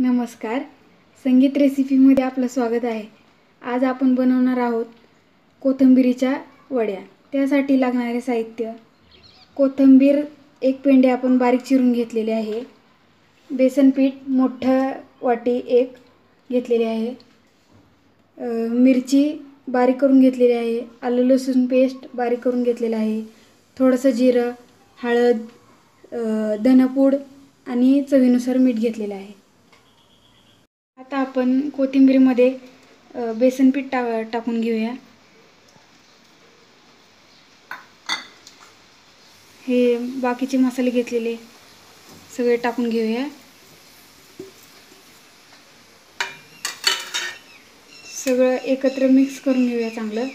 नमस्कार, संगीत रेसिपीमध्ये आपलं स्वागत आहे। आज आपण बनवणार आहोत कोथिंबीरीच्या वड्या। त्यासाठी लागणारे साहित्य: कोथिंबीर एक पेंडे आपण बारीक चिरून घेतलेले आहे, बेसन पीठ मोठं वाटी एक घेतलेले आहे, मिरची बारीक करून घेतलेली आहे, आले लसूण पेस्ट बारीक करून घेतलेला आहे, थोडंसं जिरं, हळद, धनेपूड आणि चवीनुसार मीठ घेतलेले आहे। आता आपण कोथिंबीरमध्ये बेसन पीठ टाकून घेऊया। हे बाकीचे मसाले घेतलेले सगळे टाकून घेऊया। सगळं एकत्र मिक्स करून घेऊया चांगलं।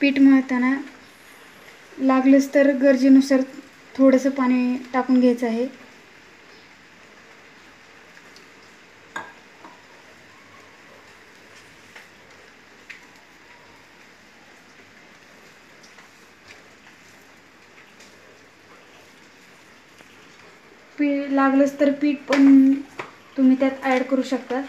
पीठ मळताना लागलंच तर गरजेनुसार थोडंसं पाणी टाकून घ्यायचं आहे। लागलंच तर पीठ पण तुम्ही त्यात ॲड करू शकता।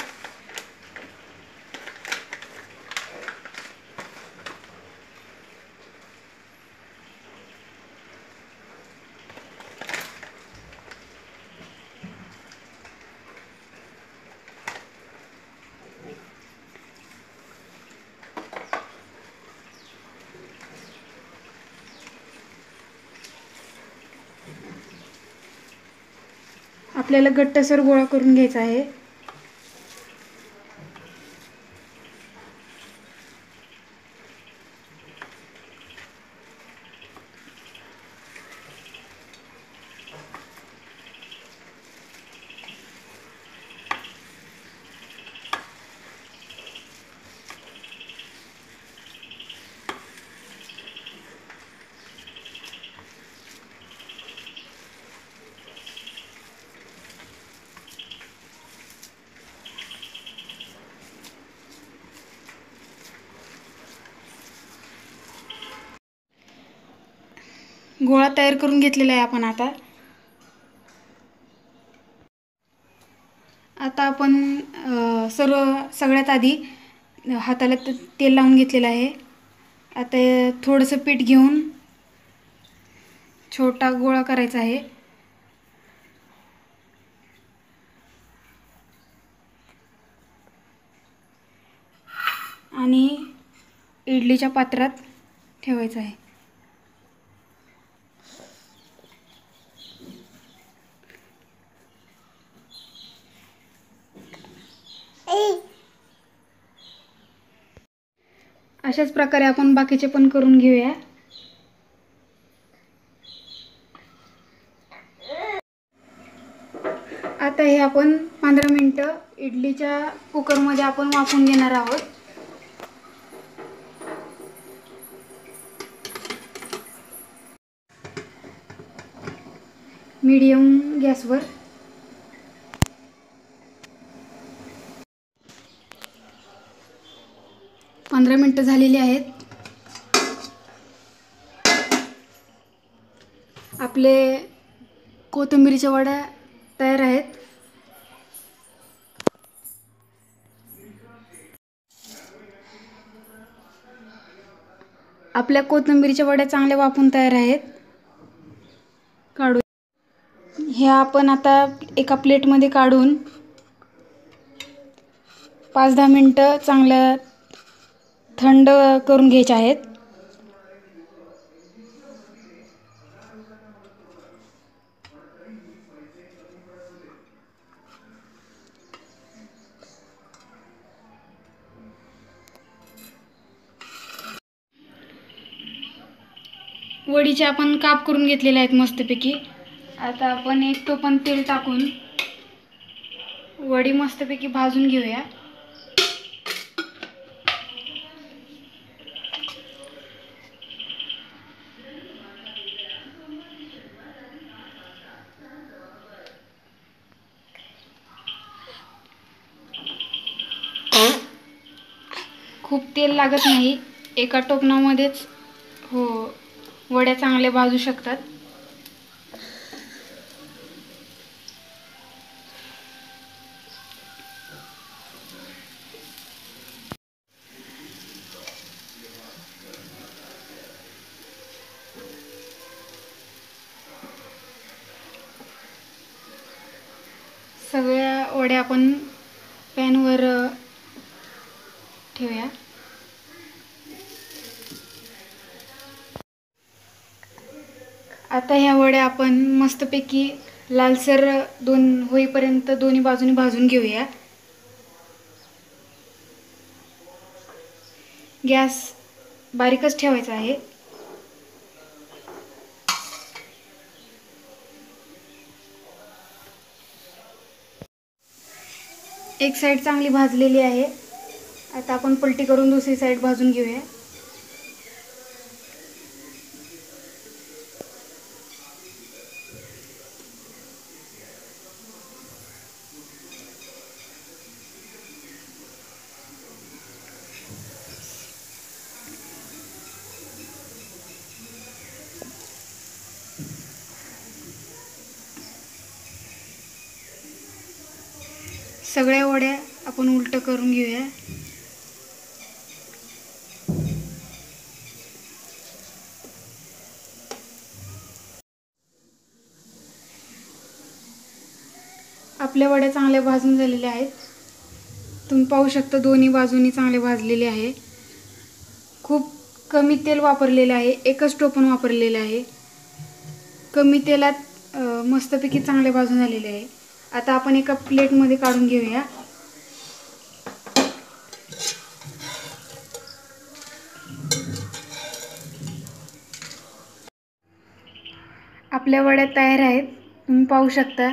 आपल्याला घट्टसर गोळा करून घ्यायचा आहे। गोळा तयार करून घेतलेला आहे आपण। आता आता आपण सगळ्यात आधी हाताला तेल लावून घेतलेलं आहे। आता थोडंसं पीठ घेऊन छोटा गोळा करायचा आहे। आणि इडलीच्या पात्रात ठेवायचा आहे। अशाच प्रकारे आपण बाकीचे पण करून घेऊया। आता हे आपण 15 मिनिटं इडलीच्या कुकरमध्ये आपण वाफवून घेणार आहोत। मीडियम गॅसवर पंद्रह मिनटे झालेली आहेत। आपले कोथिंबीरचे वडे तयार आहेत। आपल्या कोथिंबीरचे वडे चांगले वाफून तयार आहेत। काढू हे आपण आता एका प्लेटमध्ये काढून 5-10 मिनिटं चांगल्या थंड करून घ्यायचे आहेत। वडीचे आपण काप करून घेतलेले आहेत मस्तपैकी। आता आपण एक टोपण तेल टाकून वडी मस्तपैकी भाजून घेऊया। खूप तेल लागत नाही, एका टोपणामध्येच हो वड्या चांगले भाजू शकतात। सगळ्या वड्या आपण पॅनवर ठेवूया। आता ह्या वड्या आपण मस्तपैकी लालसर दोन होईपर्यंत दोन्ही बाजूने भाजून घेऊया। गॅस बारीकच ठेवायचा आहे। एक साइड चांगली भाजलेली आहे, आता आपण पलटी करून दुसरी साइड भाजून घेऊया। सगळ्या वड्या आपण उलट करून घेऊया। आपल्या वड्या चांगल्या भाजून झालेल्या आहेत, तुम्ही पाहू शकता दोन्ही बाजूनी चांगले भाजलेले आहे। खूप कमी तेल वापरलेले आहे, एकच टोपण वापरलेले आहे। कमी तेलात मस्तपैकी चांगले भाजून झालेले आहे। आता आपण एका प्लेट मध्ये काढून घेऊया। आपल्या वड्या तयार आहेत, तुम्ही पाहू शकता।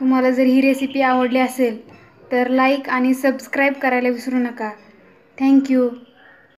तुम्हाला जर ही रेसिपी आवडली असेल तर लाईक आणि सबस्क्राइब करायला विसरू नका। थँक्यू।